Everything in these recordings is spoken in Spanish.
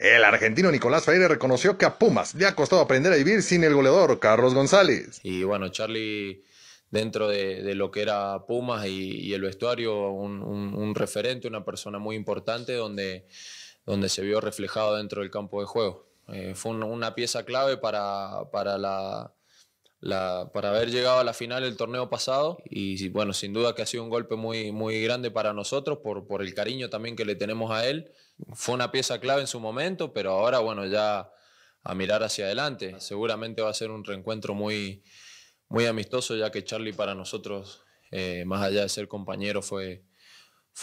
El argentino Nicolás Freire reconoció que a Pumas le ha costado aprender a vivir sin el goleador Carlos González. Y bueno, Charly, dentro de lo que era Pumas y el vestuario, un referente, una persona muy importante donde se vio reflejado dentro del campo de juego. Fue una pieza clave para haber llegado a la final del torneo pasado, y bueno, sin duda que ha sido un golpe muy grande para nosotros por el cariño también que le tenemos a él. Fue una pieza clave en su momento, pero ahora bueno, ya a mirar hacia adelante. Seguramente va a ser un reencuentro muy amistoso, ya que Charly para nosotros, más allá de ser compañero, fue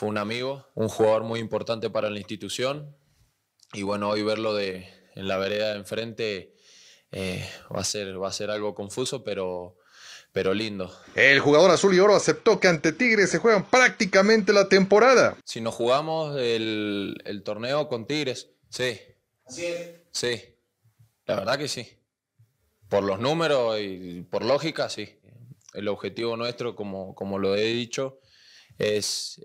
un amigo, un jugador muy importante para la institución, y bueno, hoy verlo en la vereda de enfrente va a ser algo confuso, pero lindo. El jugador azul y oro aceptó que ante Tigres se juegan prácticamente la temporada. Si nos jugamos el torneo con Tigres, sí. Así es. Sí, la verdad que sí. Por los números y por lógica, sí. El objetivo nuestro, como lo he dicho, es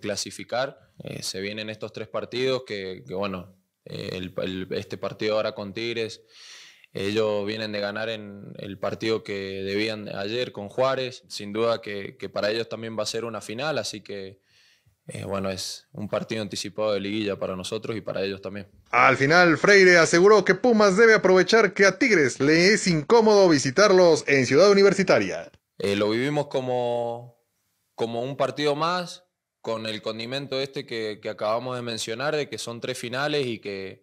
clasificar. Se vienen estos tres partidos que bueno, este partido ahora con Tigres, ellos vienen de ganar en el partido que debían ayer con Juárez. Sin duda que para ellos también va a ser una final, así que bueno, es un partido anticipado de liguilla para nosotros y para ellos también. Al final, Freire aseguró que Pumas debe aprovechar que a Tigres le es incómodo visitarlos en Ciudad Universitaria. Lo vivimos como un partido más, con el condimento que acabamos de mencionar, de que son tres finales y que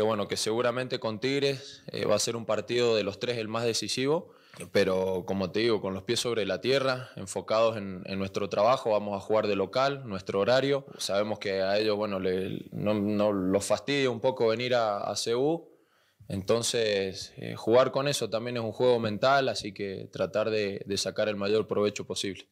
bueno, que seguramente con Tigres va a ser un partido de los tres el más decisivo, pero como te digo, con los pies sobre la tierra, enfocados en nuestro trabajo. Vamos a jugar de local, nuestro horario. Sabemos que a ellos, bueno, no los fastidia un poco venir a CEU, entonces jugar con eso también es un juego mental, así que tratar de sacar el mayor provecho posible.